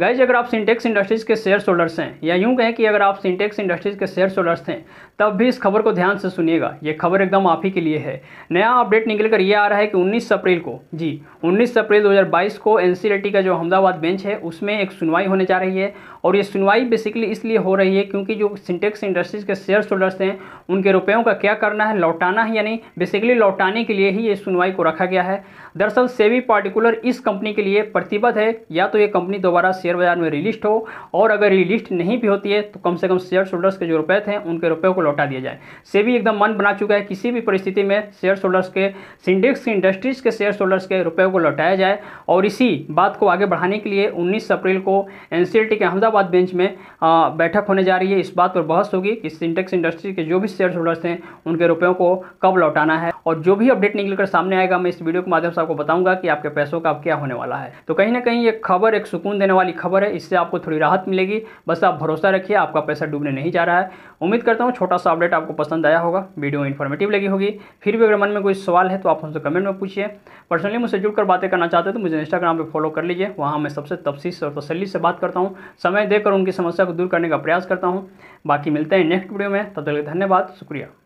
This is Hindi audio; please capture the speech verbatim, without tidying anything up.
गाइज अगर आप सिंटेक्स इंडस्ट्रीज़ के शेयर होल्डर्स हैं या यूं कहें कि अगर आप सिंटेक्स इंडस्ट्रीज़ के शेयर होल्डर्स हैं तब भी इस खबर को ध्यान से सुनिएगा। ये खबर एकदम आप ही के लिए है। नया अपडेट निकल कर ये आ रहा है कि उन्नीस अप्रैल को जी उन्नीस अप्रैल दो हज़ार बाईस को एनसीएलटी का जो अहमदाबाद बेंच है उसमें एक सुनवाई होने जा रही है। और ये सुनवाई बेसिकली इसलिए हो रही है क्योंकि जो सिंटेक्स इंडस्ट्रीज़ के शेयर होल्डर्स हैं उनके रुपयों का क्या करना है, लौटाना है या नहीं, बेसिकली लौटाने के लिए ही ये सुनवाई को रखा गया है। दरअसल सेबी पार्टिकुलर इस कंपनी के लिए प्रतिबद्ध है, या तो ये कंपनी दोबारा शेयर बाजार में रिलिस्ट हो, और अगर रिलिस्ट नहीं भी होती है तो कम से कम शेयर होल्डर्स के जो रुपए थे उनके रुपयों को लौटा दिया जाए। सेबी एकदम मन बना चुका है किसी भी परिस्थिति में शेयर होल्डर्स के सिंटेक्स इंडस्ट्रीज के शेयर होल्डर्स के रुपयों को लौटाया जाए। और इसी बात को आगे बढ़ाने के लिए उन्नीस अप्रैल को एनसीएलटी के अहमदाबाद बेंच में आ, बैठक होने जा रही है। इस बात पर बहस होगी कि सिंटेक्स इंडस्ट्री के जो भी शेयर होल्डर्स हैं उनके रुपयों को कब लौटाना है। और जो भी अपडेट निकलकर सामने आएगा मैं इस वीडियो के माध्यम से आपको बताऊंगा कि आपके पैसों का क्या होने वाला है। तो कहीं ना कहीं ये खबर एक सुकून देने वाली खबर है, इससे आपको थोड़ी राहत मिलेगी। बस आप भरोसा रखिए, आपका पैसा डूबने नहीं जा रहा है। उम्मीद करता हूँ छोटा सा अपडेट आपको पसंद आया होगा, वीडियो इन्फॉर्मेटिव लगी होगी। फिर भी अगर मन में कोई सवाल है तो आप हमसे कमेंट में पूछिए। पर्सनली मुझसे जुड़कर बातें करना चाहते हो तो मुझे इंस्टाग्राम पर फॉलो कर लीजिए, वहाँ मैं सबसे तफसील और तसल्ली से बात करता हूँ, समय देकर उनकी समस्या को दूर करने का प्रयास करता हूँ। बाकी मिलते हैं नेक्स्ट वीडियो में, तब तक धन्यवाद, शुक्रिया।